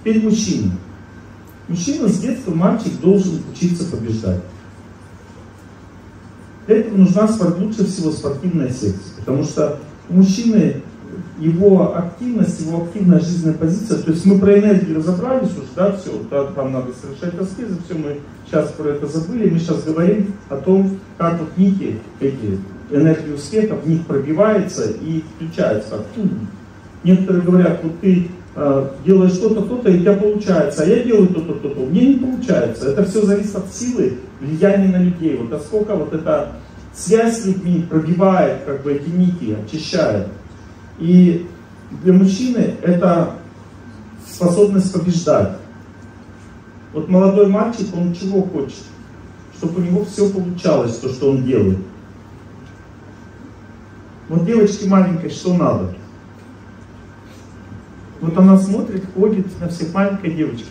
Теперь мужчина. Мужчина с детства, мальчик, должен учиться побеждать. Для этого нужна лучше всего спортивная секция, потому что у мужчины его активность, его активная жизненная позиция, то есть мы про энергию разобрались уже, да, все, да, там надо совершать аскезы, все, мы сейчас про это забыли, мы сейчас говорим о том, как вот нити, эти энергию света в них пробивается и включается активно. Некоторые говорят, вот ты делаешь что-то, то-то, и у тебя получается, а я делаю то-то, то-то, мне не получается. Это все зависит от силы влияния на людей, вот насколько вот эта связь с людьми пробивает, как бы, эти нити, очищает. И для мужчины это способность побеждать. Вот молодой мальчик, он чего хочет? Чтобы у него все получалось, то, что он делает. Вот девочке маленькой что надо? Вот она смотрит, ходит на всех, маленькая девочка.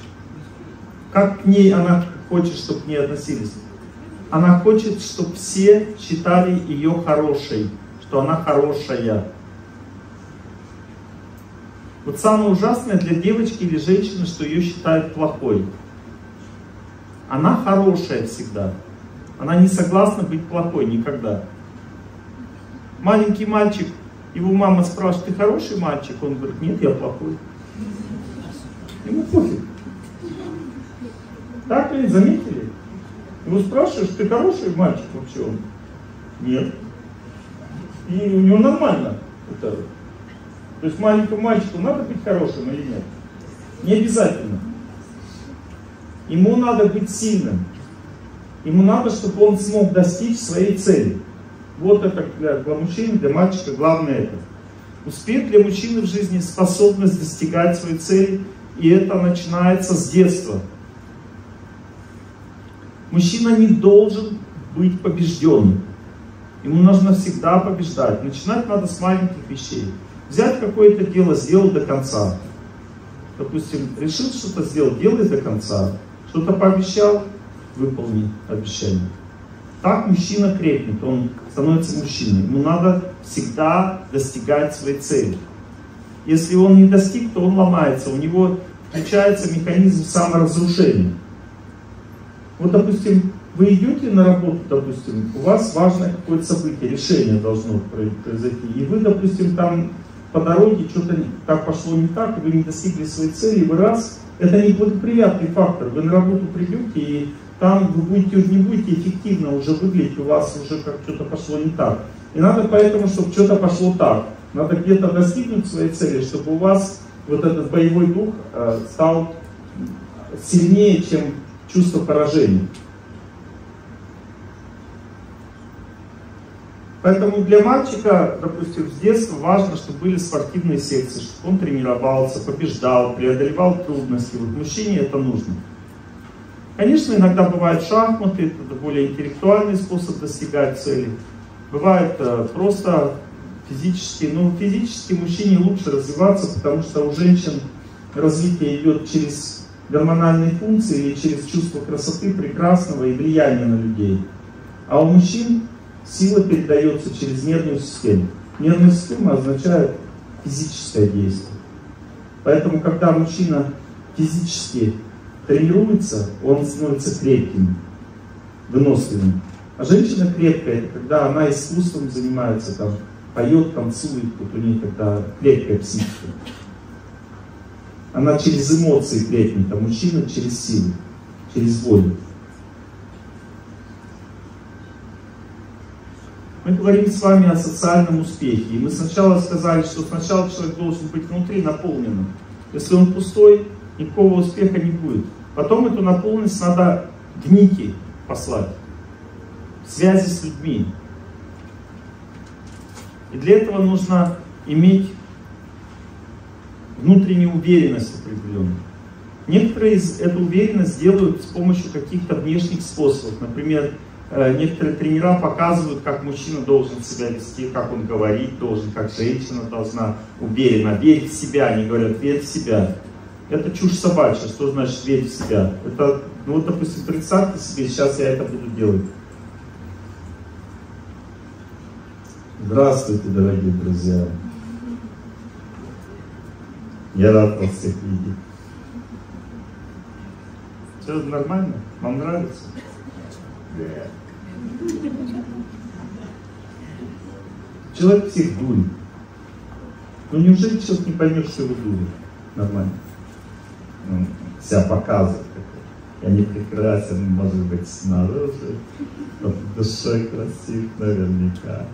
Как к ней она хочет, чтобы к ней относились? Она хочет, чтобы все считали ее хорошей, что она хорошая. Вот самое ужасное для девочки или женщины, что ее считают плохой. Она хорошая всегда. Она не согласна быть плохой никогда. Маленький мальчик, его мама спрашивает, ты хороший мальчик? Он говорит, нет, я плохой. Ему пофиг. Так ли, заметили? Его спрашиваешь, ты хороший мальчик вообще? Он, нет. И у него нормально это. То есть маленькому мальчику надо быть хорошим или нет? Не обязательно. Ему надо быть сильным. Ему надо, чтобы он смог достичь своей цели. Вот это для мужчины, для мальчика главное это. Успех для мужчины в жизни — способность достигать своей цели. И это начинается с детства. Мужчина не должен быть побежденным. Ему нужно всегда побеждать. Начинать надо с маленьких вещей. Взять какое-то дело, сделал до конца. Допустим, решил что-то сделать, делай до конца. Что-то пообещал, выполни обещание. Так мужчина крепнет, он становится мужчиной. Ему надо всегда достигать своей цели. Если он не достиг, то он ломается, у него включается механизм саморазрушения. Вот, допустим, вы идете на работу, допустим, у вас важное какое-то событие, решение должно произойти. И вы, допустим, там по дороге что-то так пошло не так, и вы не достигли своей цели, и вы раз, это неблагоприятный фактор. Вы на работу придете, и там вы будете, уже не будете эффективно уже выглядеть, у вас уже как что-то пошло не так. И надо поэтому, чтобы что-то пошло так. Надо где-то достигнуть своей цели, чтобы у вас вот этот боевой дух стал сильнее, чем чувство поражения. Поэтому для мальчика, допустим, с детства важно, чтобы были спортивные секции, чтобы он тренировался, побеждал, преодолевал трудности. Вот мужчине это нужно. Конечно, иногда бывают шахматы, это более интеллектуальный способ достигать цели. Бывает просто физически, но физически мужчине лучше развиваться, потому что у женщин развитие идет через гормональные функции, через чувство красоты, прекрасного и влияния на людей. А у мужчин сила передается через нервную систему. Нервная система означает физическое действие. Поэтому, когда мужчина физически тренируется, он становится крепким, выносливым. А женщина крепкая, это когда она искусством занимается, там, поет, танцует, вот у нее тогда крепкая психика. Она через эмоции крепнет, а мужчина через силу, через волю. Мы говорим с вами о социальном успехе. И мы сначала сказали, что сначала человек должен быть внутри наполненным. Если он пустой, никакого успеха не будет. Потом эту наполненность надо в нити послать. В связи с людьми. И для этого нужно иметь внутреннюю уверенность определенную. Некоторые эту уверенность делают с помощью каких-то внешних способов. Например, некоторые тренера показывают, как мужчина должен себя вести, как он говорить должен, как женщина должна уверенно верить в себя. Они говорят, верь в себя. Это чушь собачья. Что значит верить в себя? Это, ну вот, допустим, представьте себе, сейчас я это буду делать. Здравствуйте, дорогие друзья. Я рад вас всех видеть. Все нормально? Вам нравится? Да. Человек всех дует. Ну неужели сейчас не поймешь, что вы дуете? Нормально. Ну, себя показывает. Я не прекрасен, может быть, снаружи, но душой красив наверняка.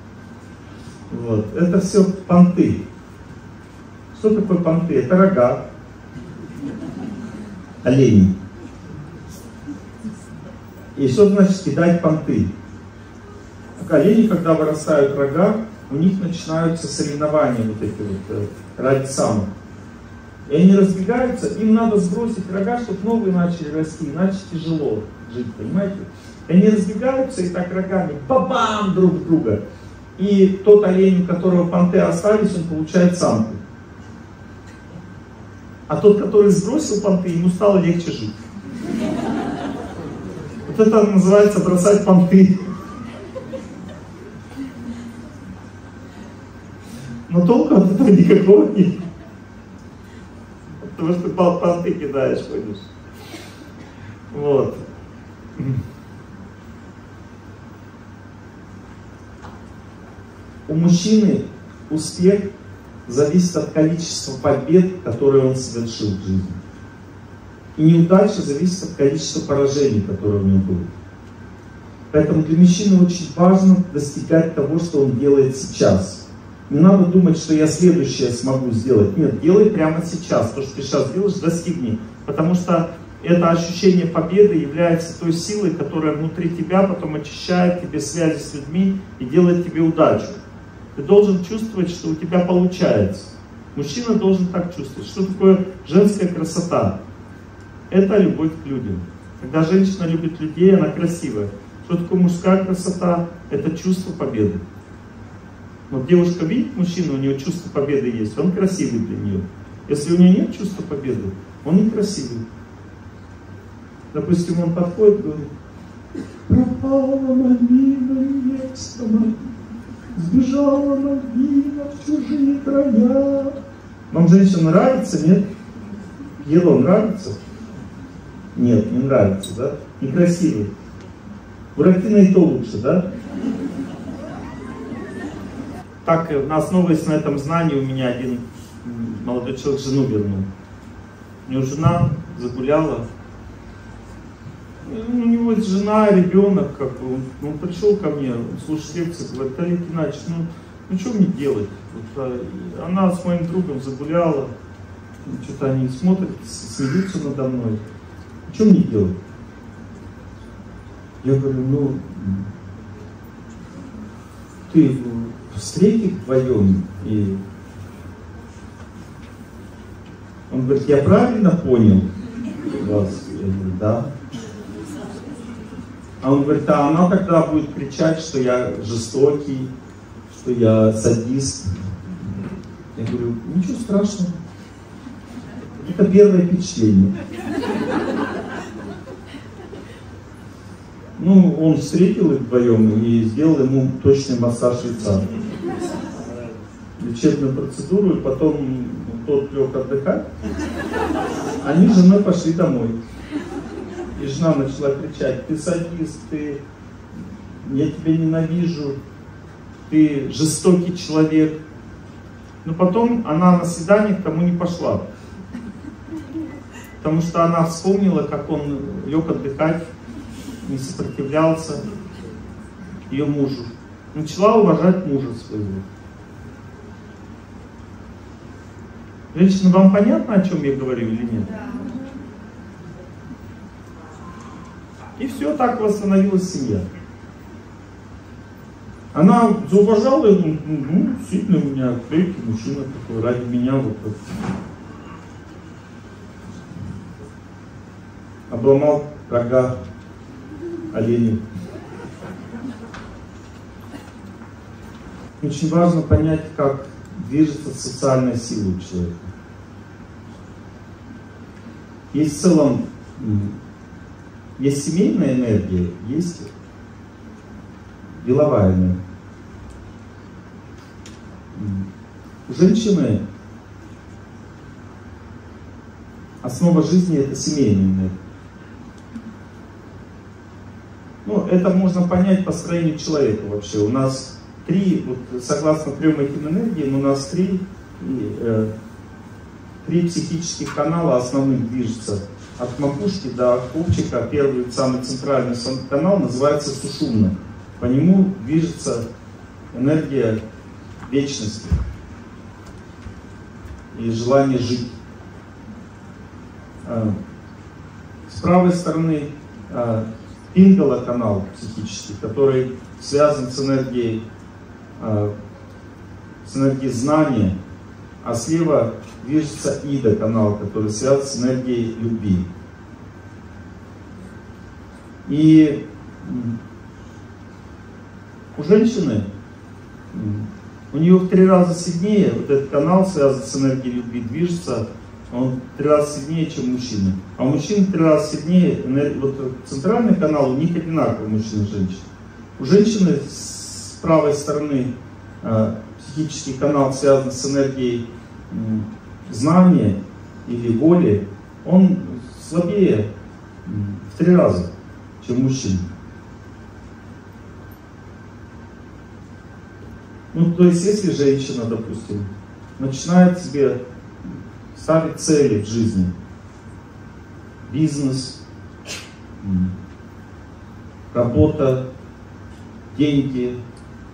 Вот. Это все понты. Что такое понты? Это рога оленей. И что значит кидать понты? Олени, когда вырастают рога, у них начинаются соревнования вот эти вот ради самок. И они разбегаются, им надо сбросить рога, чтобы новые начали расти, иначе тяжело жить, понимаете? И они разбегаются и так рогами бабам друг друга. И тот олень, у которого понты остались, он получает самку. А тот, который сбросил понты, ему стало легче жить. Вот это называется бросать понты. Но толку от этого никакого нет. Потому что понты кидаешь, ходишь. Вот. У мужчины успех зависит от количества побед, которые он совершил в жизни. И неудача зависит от количества поражений, которые у него будут. Поэтому для мужчины очень важно достигать того, что он делает сейчас. Не надо думать, что я следующее смогу сделать. Нет, делай прямо сейчас. То, что ты сейчас делаешь, достигни. Потому что это ощущение победы является той силой, которая внутри тебя потом очищает тебе связи с людьми и делает тебе удачу. Ты должен чувствовать, что у тебя получается. Мужчина должен так чувствовать. Что такое женская красота? Это любовь к людям. Когда женщина любит людей, она красивая. Что такое мужская красота? Это чувство победы. Вот девушка видит мужчину, у нее чувство победы есть, он красивый для нее. Если у нее нет чувства победы, он некрасивый. Допустим, он подходит и говорит: пропала мобильным векстом, сбежала мобильно в чужие края. Вам женщина нравится, нет? Ело нравится? Нет, не нравится, да? Некрасивый. Буратино и то лучше, да? Так, основываясь на этом знании, у меня один молодой человек жену вернул. У него жена загуляла. У него жена, ребенок, как бы. Он пришел ко мне, слушает лекцию, говорит: Олег Геннадьевич, ну что мне делать? Вот, она с моим другом загуляла, что-то они смотрят, смеются надо мной. Что мне делать? Я говорю: ну, ты встретить вдвоем. И он говорит: я правильно понял вас? Я говорю: да. А он говорит: а она тогда будет кричать, что я жестокий, что я садист. Я говорю: ничего страшного. Это первое впечатление. Ну, он встретил их вдвоем и сделал ему точный массаж лица, лечебную процедуру, и потом тот лег отдыхать. Они с женой пошли домой. И жена начала кричать: ты садист, ты... я тебя ненавижу, ты жестокий человек. Но потом она на свидание к тому не пошла. Потому что она вспомнила, как он лег отдыхать, не сопротивлялся ее мужу. Начала уважать мужа своего. Женщина, вам понятно, о чем я говорю или нет? Да. И все, так восстановилась семья. Она зауважала его: ну, действительно, у меня крепкий мужчина такой, ради меня вот так. Обломал рога олени. Очень важно понять, как движется социальная сила у человека. Есть в целом, есть семейная энергия, есть деловая энергия. У женщины основа жизни — это семейная энергия. это можно понять по строению человека вообще. У нас три, вот, согласно трем этим энергиям, у нас три психических канала основных движется. От макушки до копчика первый, самый центральный канал называется сушумный. По нему движется энергия вечности и желание жить. С правой стороны пингала канал психический, который связан с энергией знания, а слева движется ида канал, который связан с энергией любви. И у женщины, у нее в 3 раза сильнее вот этот канал, связан с энергией любви, движется, он в 3 раза сильнее, чем мужчины. А у мужчин в 3 раза сильнее, вот центральный канал у них одинаковый, мужчина и женщина. У женщины с правой стороны психический канал связан с энергией знания или воли, он слабее в 3 раза, чем мужчина. Ну, то есть, если женщина, допустим, начинает себе ставить цели в жизни, бизнес, работа, деньги,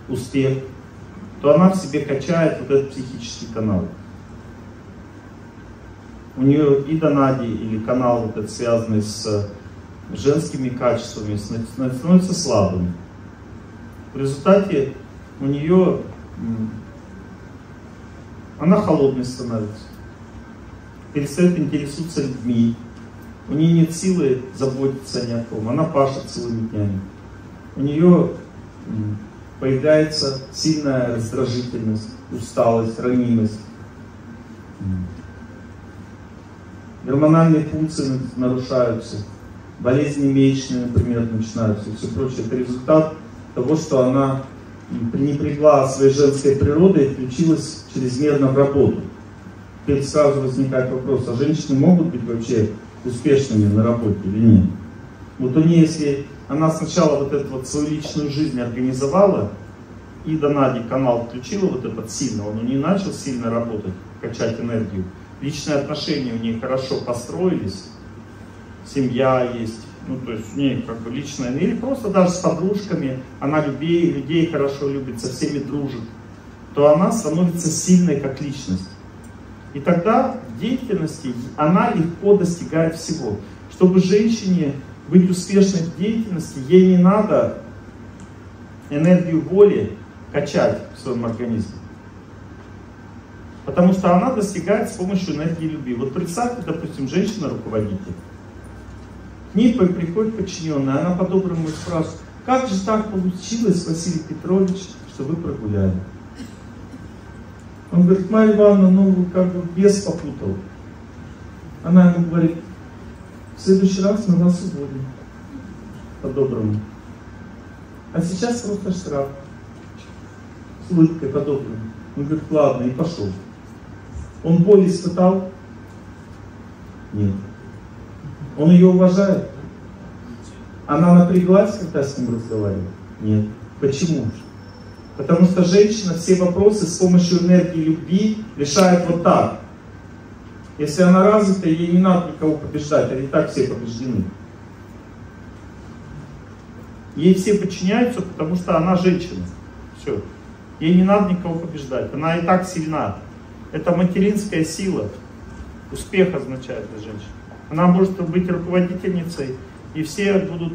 успех, то она в себе качает вот этот психический канал. У нее и донади, или канал вот этот, связанный с женскими качествами, становится слабым. В результате у нее она холодной становится, перестает интересоваться людьми, у нее нет силы заботиться ни о ком, она пашет целыми днями. У нее появляется сильная раздражительность, усталость, ранимость. Гормональные функции нарушаются, болезни месячные, например, начинаются и все прочее. Это результат того, что она пренебрегла своей женской природой и включилась чрезмерно в работу. Теперь сразу возникает вопрос, а женщины могут быть вообще успешными на работе или нет? Вот у нее, если она сначала вот эту вот свою личную жизнь организовала, и донади канал включила вот этот сильно, он у нее начал сильно работать, качать энергию. Личные отношения у нее хорошо построились, семья есть, ну то есть у нее как бы личная, или просто даже с подружками, она людей хорошо любит, со всеми дружит, то она становится сильной как личность. И тогда в деятельности она легко достигает всего. Чтобы женщине быть успешной в деятельности, ей не надо энергию воли качать в своем организме. Потому что она достигает с помощью энергии любви. Вот представьте, допустим, женщина-руководитель. К ней приходит подчиненная, она по-доброму спрашивает: как же так получилось, Василий Петрович, что вы прогуляли? Он говорит: Марья Ивановна, ну как бы бес попутал. Она ему говорит: в следующий раз мы вас уволим. По-доброму. А сейчас просто штраф. С улыбкой, по-доброму. Он говорит: ладно, и пошел. Он боль испытал? Нет. Он ее уважает? Она напряглась, когда с ним разговаривала? Нет. Почему? Потому что женщина все вопросы с помощью энергии любви решает вот так. Если она развита, ей не надо никого побеждать, они и так все побеждены. Ей все подчиняются, потому что она женщина. Все. Ей не надо никого побеждать, она и так сильна. Это материнская сила. Успех означает для женщины. Она может быть руководительницей, и все будут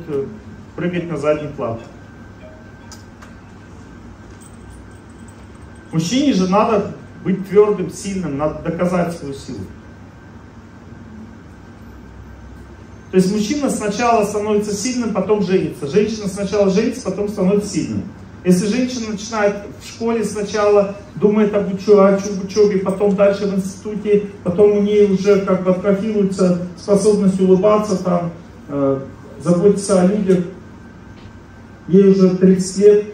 прыгать на задний план. Мужчине же надо быть твердым, сильным, надо доказать свою силу. То есть мужчина сначала становится сильным, потом женится. Женщина сначала женится, потом становится сильным. Если женщина начинает в школе сначала, думает об учебе, потом дальше в институте, потом у нее уже как бы атрофируется способность улыбаться, там, заботиться о людях, ей уже 30 лет,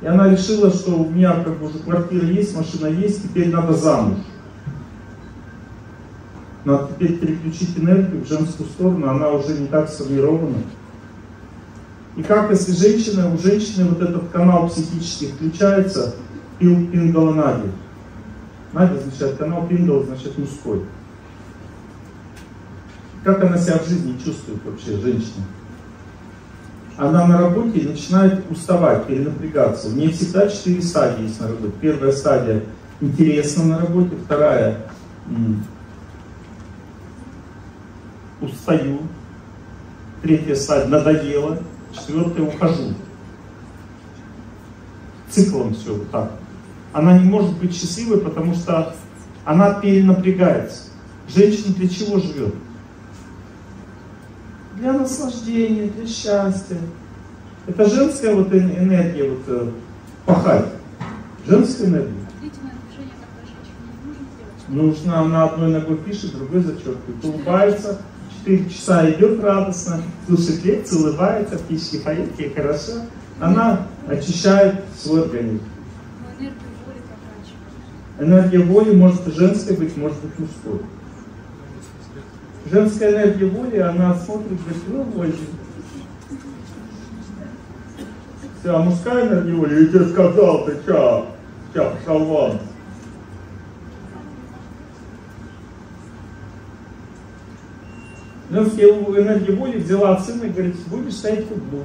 и она решила, что у меня как бы уже квартира есть, машина есть, теперь надо замуж. Надо теперь переключить энергию в женскую сторону, она уже не так сформирована. И как если женщина, у женщины вот этот канал психический включается, пингала нади. Нади означает канал, пингала значит мужской. Как она себя в жизни чувствует вообще, женщина? Она на работе начинает уставать, перенапрягаться. У нее всегда 4 стадии есть на работе. Первая стадия – интересно на работе. Вторая – устаю. Третья стадия – надоело. Четвертая – ухожу. Циклом все вот так. Она не может быть счастливой, потому что она перенапрягается. Женщина для чего живет? Для наслаждения, для счастья. Это женская вот энергия, вот пахать. Женская энергия. Длительное движение тогда женщине нужно делать? Нужно, она одной ногой пишет, другой зачеркивает. Улыбается, 4 часа идет радостно, слушает лекции, улыбается, птички поют, ей хорошо. Она очищает свой организм. Но энергия воли заканчивается. Энергия воли может женской быть, может быть мужской. Женская энергия воли, она смотрит, говорит, ну, больше. Все, а мужская энергия воли, я тебе сказал, ты чё, пошел вон. Женская энергия воли взяла от сына и говорит, будешь стоять в углу.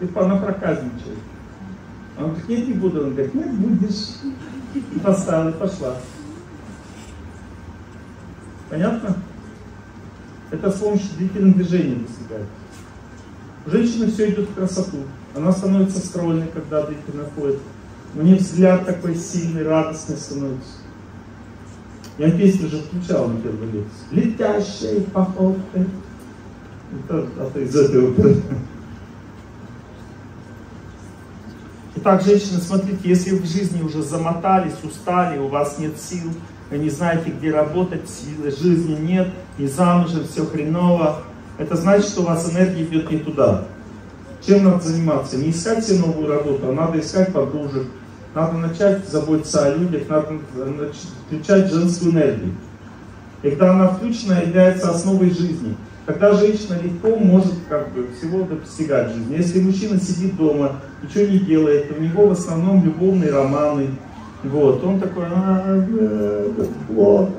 И она проказничает. Он говорит, нет, не буду. Он говорит, нет, будешь. И поставила, пошла. Понятно? Это с помощью длительных движений достигает. У женщины все идет в красоту. Она становится стройной, когда длительно ходит. У нее взгляд такой сильный, радостный становится. Я песню уже включал на первой лекции. Летящей походкой. Это из этой оперы. Итак, женщины, смотрите, если вы в жизни уже замотались, устали, у вас нет сил, вы не знаете, где работать, жизни нет, не замужем, все хреново. Это значит, что у вас энергия идет не туда. Чем надо заниматься? Не искать себе новую работу, а надо искать подружек. Надо начать заботиться о людях, надо включать женскую энергию. И когда она включена, является основой жизни. Тогда женщина легко может как бы всего достигать жизни. Если мужчина сидит дома, ничего не делает, у него в основном любовные романы. Вот, он такой, как плохо.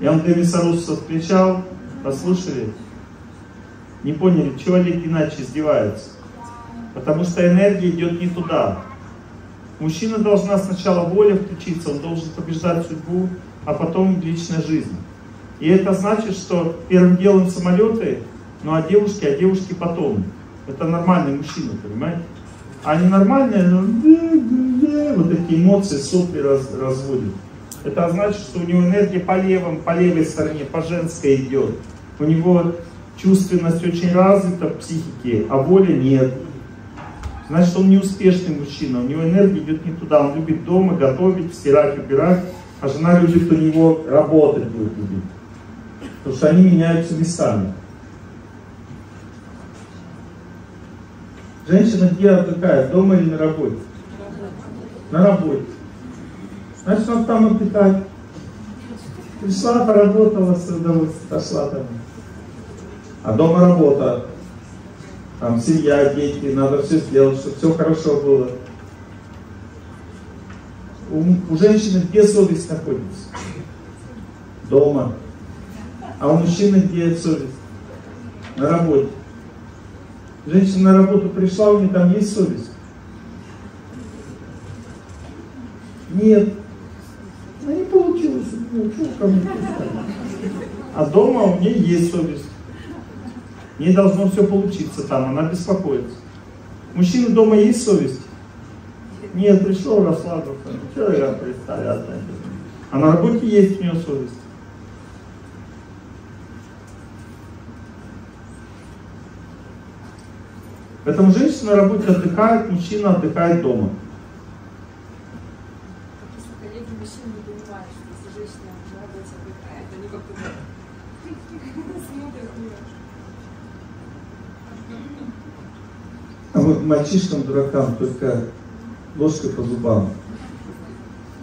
Я Андрей Мясорусов кричал, послушали? Не поняли, чего Олег Геннадьевич издевается? Потому что энергия идет не туда. Мужчина должна сначала воля включиться, он должен побеждать судьбу, а потом личная жизнь. И это значит, что первым делом самолеты, ну а девушки потом. Это нормальный мужчина, понимаете? А ненормальные, вот эти эмоции, сопли разводят. Это значит, что у него энергия по левой стороне, по женской идет. У него чувственность очень развита в психике, а воли нет. Значит, он неуспешный мужчина, у него энергия идет не туда. Он любит дома готовить, стирать, убирать, а жена любит у него работать, будет любить. Потому что они меняются местами. Женщина где отдыхает, дома или на работе? На работе. Значит, надо там отдыхать. Пришла, поработала с удовольствием, пошла там. А дома работа. Там семья, дети, надо все сделать, чтобы все хорошо было. У женщины где совесть находится? Дома. А у мужчины где совесть? На работе. Женщина на работу пришла, у нее там есть совесть? Нет. Она не получилась. А дома у нее есть совесть. Ей должно все получиться там, она беспокоится. Мужчина дома есть совесть? Нет, пришел, расслабился. Ничего, я представляю. А на работе есть у нее совесть? Поэтому женщина на работе отдыхает, мужчина отдыхает дома. Коллеги, мужчины не понимают, что если женщина на работе отдыхает, они как-то смотрят ее. А вот мальчишкам, дуракам, только ложкой по зубам.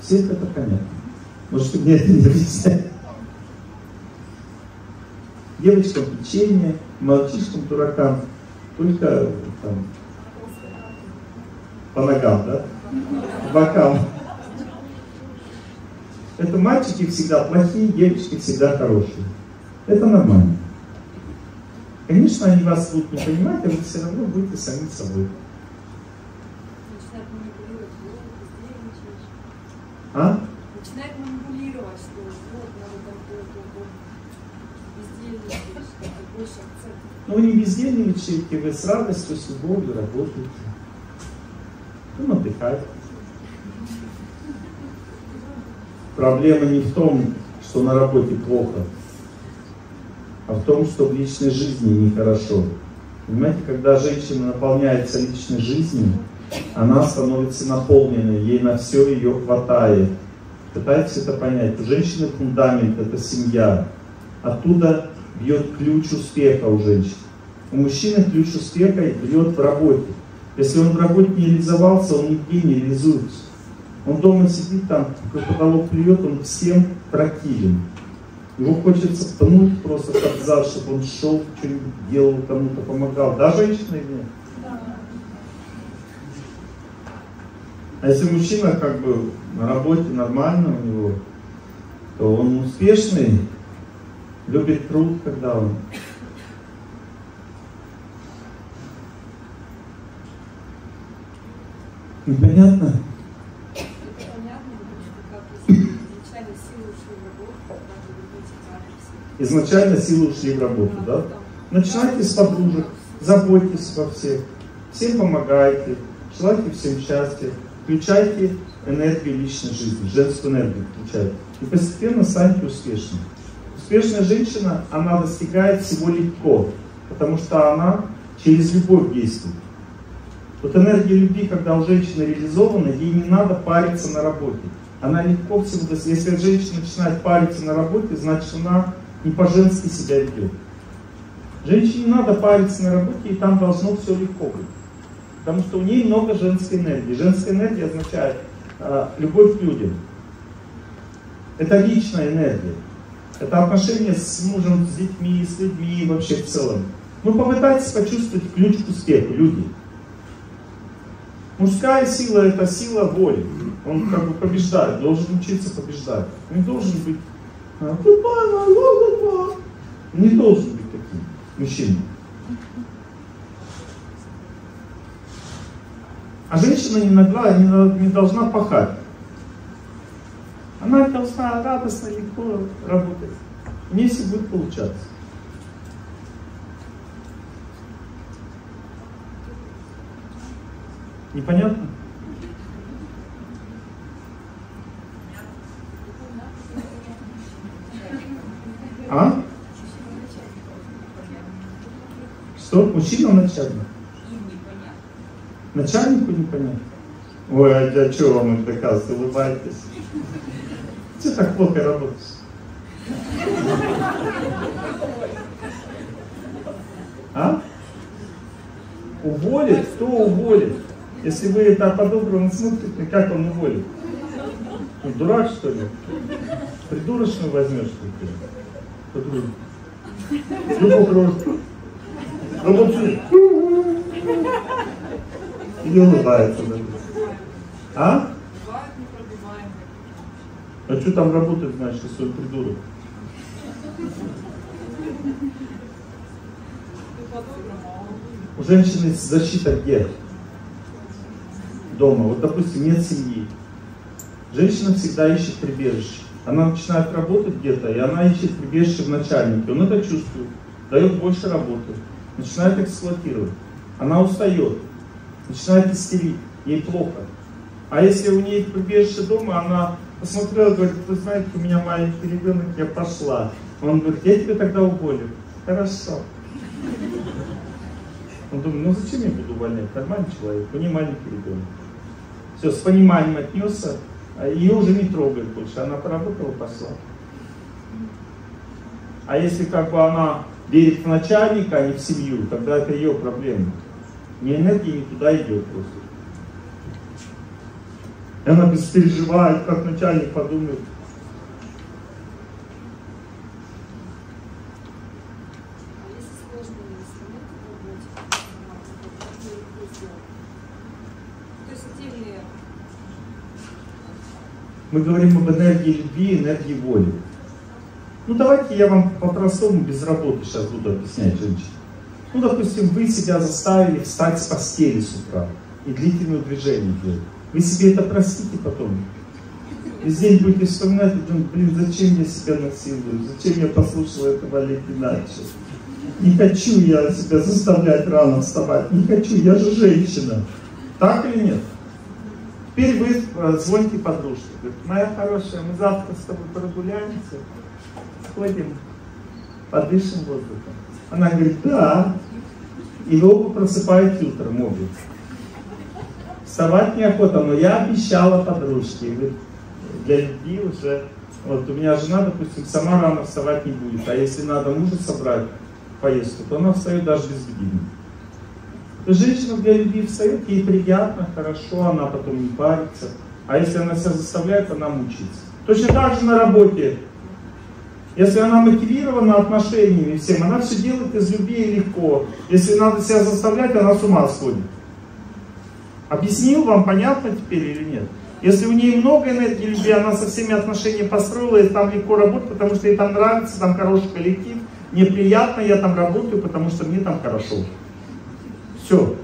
Все это понятно. Может, мне это не объясняет. девочкам печенье, мальчишкам дуракам, только там, по ногам, да? Бокам. Это мальчики всегда плохие, девочки всегда хорошие. Это нормально. Конечно, они вас будут не понимать, а вы все равно будете самим собой. А? Начинает манипулировать, что вот надо там бездельничать, больше акцент. Ну, не бездельничаете, вы с радостью, с любовью работаете. Ну, отдыхать. Проблема не в том, что на работе плохо, а в том, что в личной жизни нехорошо. Понимаете, когда женщина наполняется личной жизнью, она становится наполненной, ей на все ее хватает. Пытайтесь это понять. У женщины фундамент — это семья. Оттуда бьет ключ успеха у женщин. У мужчины ключ успеха бьет в работе. Если он в работе не реализовался, он нигде не реализуется. Он дома сидит, там, как потолок плюет, он всем противен. Его хочется пнуть просто так зад, чтобы он шел, что-нибудь делал, кому-то помогал. Да, женщина или нет? А если мужчина как бы на работе нормально у него, то он успешный, любит труд, когда он. Непонятно? Изначально силы ушли в работу, да? Начинайте с подружек, заботьтесь обо всех, всем помогайте, желайте всем счастья, включайте энергию личной жизни, женскую энергию включайте. И постепенно станете успешными. Успешная женщина, она достигает всего легко, потому что она через любовь действует. Вот энергия любви, когда у женщины реализована, ей не надо париться на работе. Она легко всего достигает. Если женщина начинает париться на работе, значит она не по-женски себя ведет. Женщине надо париться на работе, и там должно все легко быть. Потому что у нее много женской энергии. Женская энергия означает любовь к людям. Это личная энергия. Это отношения с мужем, с детьми, с людьми вообще в целом. Ну, попытайтесь почувствовать ключ к успеху, люди. Мужская сила — это сила воли. Он как бы побеждает, должен учиться побеждать. Он должен быть... Не должен быть таким мужчиной. А женщина не должна пахать. Она должна радостно, легко работать. У нее все будет получаться. Непонятно? А? Что? Мужчина начальник? Начальнику непонятно? Ой, а я что вам это доказываю? Улыбайтесь. Что так плохо работаешь? А? Уволит? Кто уволит? Если вы это по-доброму смотрите, как он уволит? Он дурак, что ли? Придурочную возьмешь, что ли? Подруг. Или улыбается даже. А? А что там работает, значит, если он придурок? У женщины защита где? Дома. Вот, допустим, нет семьи. Женщина всегда ищет прибежище. Она начинает работать где-то, и она ищет прибежище в начальнике. Он это чувствует, дает больше работы, начинает эксплуатировать. Она устает, начинает истерить, ей плохо. А если у нее прибежище дома, она посмотрела, говорит, вы знаете, у меня маленький ребенок, я пошла. Он говорит, я тебя тогда уволю. Хорошо. Он думает, ну зачем я буду увольнять? Нормальный человек, у нее маленький ребенок. Все, с пониманием отнесся. Ее уже не трогает больше, она поработала, пошла. А если как бы она верит в начальника, а не в семью, тогда это ее проблема. Ни энергия не туда идет просто. И она беспереживает, как начальник подумает. сложные инструменты в работе, то есть отдельные. Мы говорим об энергии любви, энергии воли. Ну давайте я вам по-простому, без работы сейчас буду объяснять, женщина. Ну, допустим, вы себя заставили встать с постели с утра и длительное движение делать. Вы себе это простите потом. Весь день будете вспоминать, и думаете, блин, зачем я себя насилую, зачем я послушала этого Олега Геннадьевича. Не хочу я себя заставлять рано вставать, не хочу, я же женщина. Так или нет? Теперь вы звоните подружке, говорите, моя хорошая, мы завтра с тобой прогуляемся, сходим, подышим воздухом. Она говорит, да, и вы оба просыпаете утром, обе. Вставать неохота, но я обещала подружке. Для любви уже, вот у меня жена, допустим, сама рано вставать не будет, а если надо мужа собрать в поездку, то она встает даже без будильника. Женщина для любви встает, ей приятно, хорошо, она потом не парится, а если она себя заставляет, она мучается. Точно так же на работе. Если она мотивирована отношениями всем, она все делает из любви и легко. Если надо себя заставлять, она с ума сходит. Объяснил вам, понятно теперь или нет? Если у нее много энергии любви, она со всеми отношениями построила, и там легко работать, потому что ей там нравится, там хороший коллектив, мне приятно, я там работаю, потому что мне там хорошо. Все.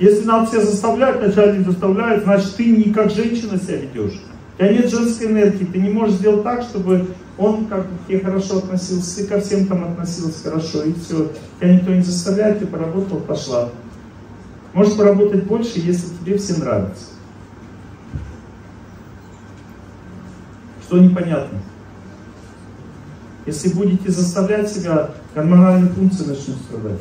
Если надо себя заставлять, начальник заставляет, значит ты не как женщина себя ведешь. У тебя нет женской энергии, ты не можешь сделать так, чтобы он как бы к тебе хорошо относился, ты ко всем там относился хорошо, и все. Тебя никто не заставляет, ты поработал, пошла. Можешь поработать больше, если тебе все нравится. Что непонятно? Если будете заставлять себя, гормональные функции начнут страдать.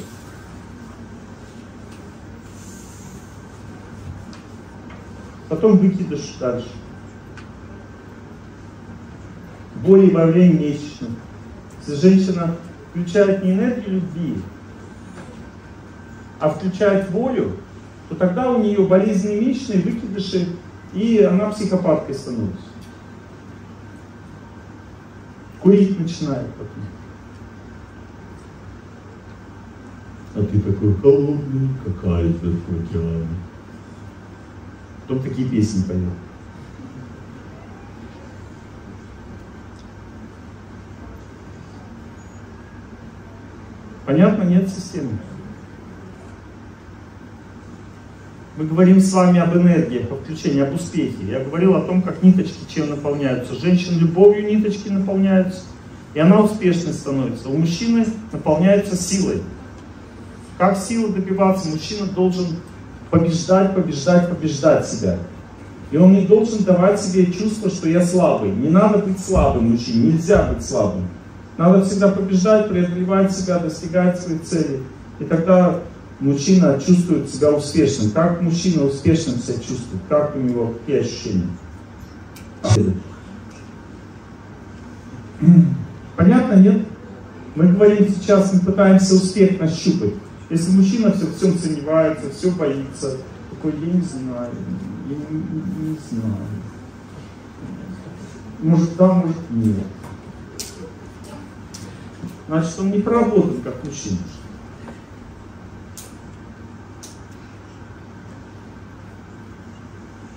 Потом выкидыш дальше. Боли во время месячных. Если женщина включает не энергию любви, а включает волю, то тогда у нее болезни месячные, выкидыши, и она психопаткой становится. Курить начинает потом. А ты такой холодный, какая-то футяна. Потом такие песни поет. Понятно? Нет системы. Мы говорим с вами об энергиях, о включении, об успехе. Я говорил о том, как ниточки чем наполняются. Женщина любовью ниточки наполняются, и она успешной становится. У мужчины наполняются силой. Как силы добиваться? Мужчина должен побеждать, побеждать, побеждать себя. И он не должен давать себе чувство, что я слабый. Не надо быть слабым, мужчине, нельзя быть слабым. Надо всегда побеждать, преодолевать себя, достигать своих целей. И тогда мужчина чувствует себя успешным. Как мужчина успешным себя чувствует? Как у него? Какие ощущения? Понятно, нет? Мы говорим сейчас, мы пытаемся успех нащупать. Если мужчина все в всем сомневается, все боится, такой, я не знаю, я не знаю. Может да, может нет. Значит, он не проработан как мужчина.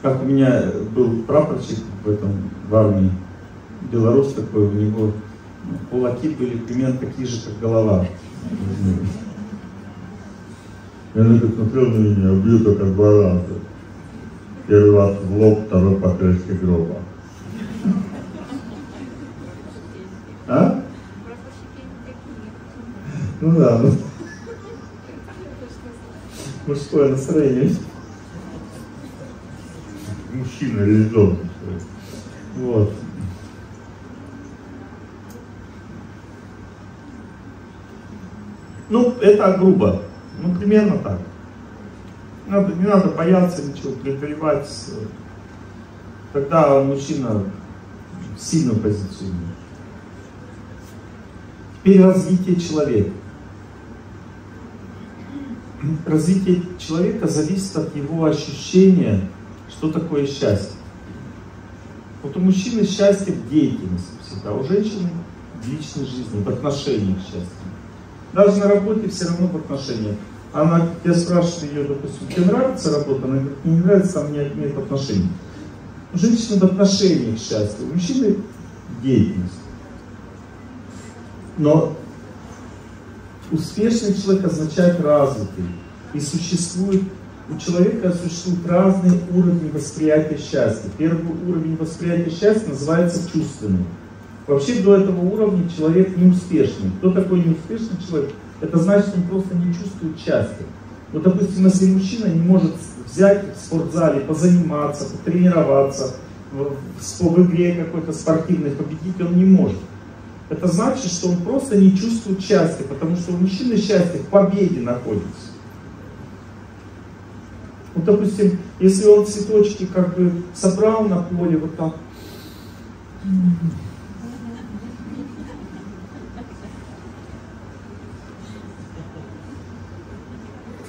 Как у меня был прапорщик в этом, в армии, белорус такой, у него кулаки были примерно такие же, как голова. Я на это смотрел на меня, убью только два раза. Первый раз в лоб, второй по крышке гроба. А? Ну да, ну. Мужское настроение. Мужчина резон. Вот. Ну, это грубо. Ну, примерно так. Надо, не надо бояться ничего, преодолевать. Тогда мужчина сильно позиционирует. Теперь развитие человека. Развитие человека зависит от его ощущения, что такое счастье. Вот у мужчины счастье в деятельности всегда, у женщины в личной жизни, в отношениях счастья. Даже на работе все равно в отношениях. Она, я спрашиваю ее, допустим, тебе нравится работа? Она говорит, мне не нравится, там нет отношений. У женщины в отношениях счастье, у мужчины деятельность. Но успешный человек означает развитый. И существует, у человека существуют разные уровни восприятия счастья. Первый уровень восприятия счастья называется чувственным. Вообще до этого уровня человек неуспешный. Кто такой неуспешный человек? Это значит, он просто не чувствует счастья. Вот, допустим, если мужчина не может взять в спортзале, позаниматься, потренироваться, в игре какой-то спортивной победить, он не может. Это значит, что он просто не чувствует счастья, потому что у мужчины счастье в победе находится. Вот, допустим, если он цветочки как бы собрал на поле вот так,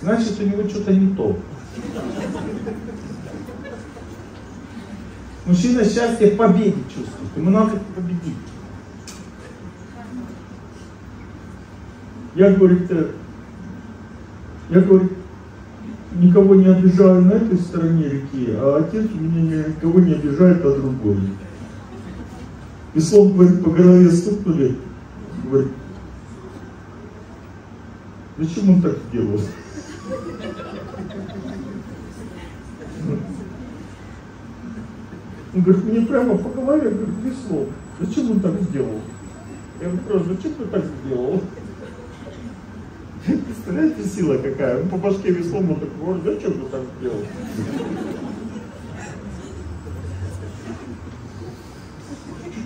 значит, у него что-то не то. Мужчина счастье в победе чувствует. Ему надо победить. Я, говорит, никого не обижаю на этой стороне реки, а отец у меня никого не обижает, а другой. И слово, говорит, по голове стукнули. Говорит, зачем он так делал? Он говорит, мне прямо по голове весло. Зачем он так сделал? Я говорю, просто зачем ты так сделал? Представляете, сила какая? Он по башке веслом, он так говорит, зачем ты так сделал?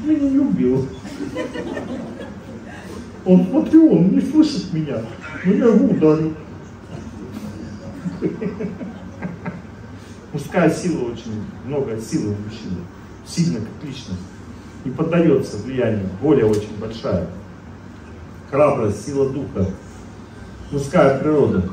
Я не любил. Он, смотри, он не слышит меня, но я его ударю. Мужская сила, очень много силы у мужчины, сильно как личность, не поддается влиянию, воля очень большая, храбрость, сила духа, мужская природа.